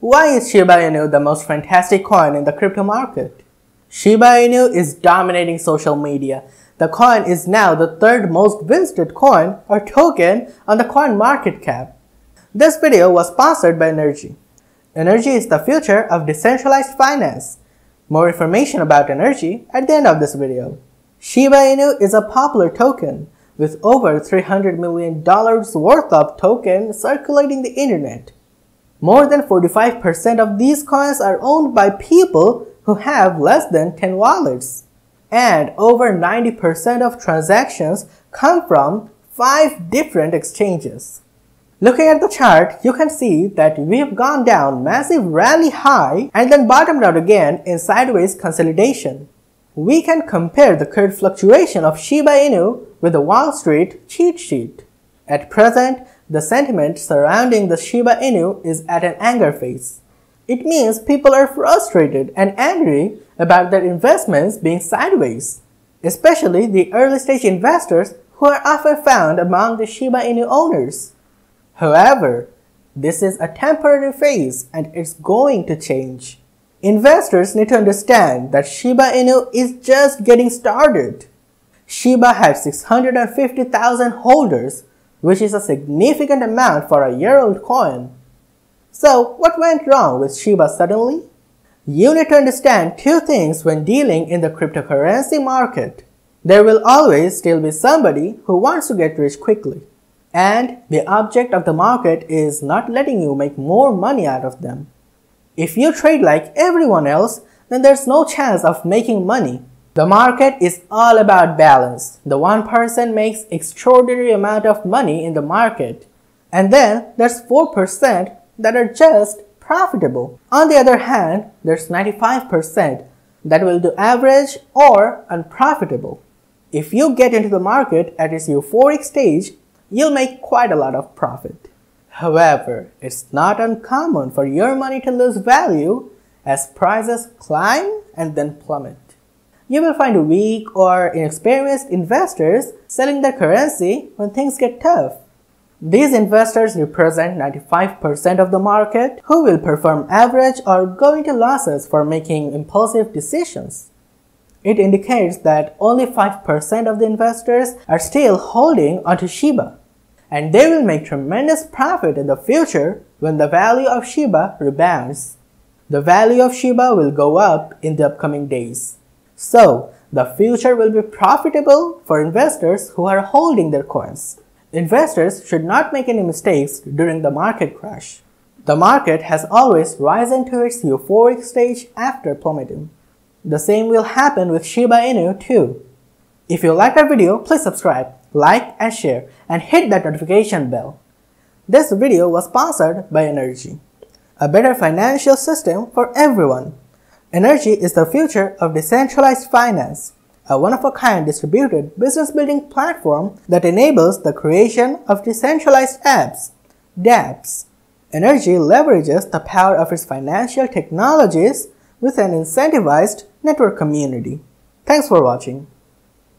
Why is Shiba Inu the most fantastic coin in the crypto market? Shiba Inu is dominating social media. The coin is now the third most minted coin or token on the coin market cap. This video was sponsored by Energy. Energy is the future of decentralized finance. More information about Energy at the end of this video. Shiba Inu is a popular token with over $300 million worth of tokens circulating the internet. More than 45% of these coins are owned by people who have less than 10 wallets. And over 90% of transactions come from 5 different exchanges. Looking at the chart, you can see that we've gone down massive rally high and then bottomed out again in sideways consolidation. We can compare the current fluctuation of Shiba Inu with the Wall Street cheat sheet. At present, the sentiment surrounding the Shiba Inu is at an anger phase. It means people are frustrated and angry about their investments being sideways, especially the early stage investors who are often found among the Shiba Inu owners. However, this is a temporary phase and it's going to change. Investors need to understand that Shiba Inu is just getting started. Shiba has 650,000 holders, which is a significant amount for a year-old coin. So, what went wrong with Shiba suddenly? You need to understand two things when dealing in the cryptocurrency market. There will always still be somebody who wants to get rich quickly. And the object of the market is not letting you make more money out of them. If you trade like everyone else, then there's no chance of making money. The market is all about balance. The one person makes extraordinary amount of money in the market. And then there's 4% that are just profitable. On the other hand, there's 95% that will do average or unprofitable. If you get into the market at its euphoric stage, you'll make quite a lot of profit. However, it's not uncommon for your money to lose value as prices climb and then plummet. You will find weak or inexperienced investors selling their currency when things get tough. These investors represent 95% of the market who will perform average or go into losses for making impulsive decisions. It indicates that only 5% of the investors are still holding onto Shiba, and they will make tremendous profit in the future when the value of Shiba rebounds. The value of Shiba will go up in the upcoming days. So, the future will be profitable for investors who are holding their coins. Investors should not make any mistakes during the market crash. The market has always risen to its euphoric stage after plummeting. The same will happen with Shiba Inu too. If you liked our video, please subscribe, like and share, and hit that notification bell. This video was sponsored by Energy, a better financial system for everyone. Energy is the future of decentralized finance, a one-of-a-kind distributed business-building platform that enables the creation of decentralized apps, dApps. Energy leverages the power of its financial technologies with an incentivized network community. Thanks for watching.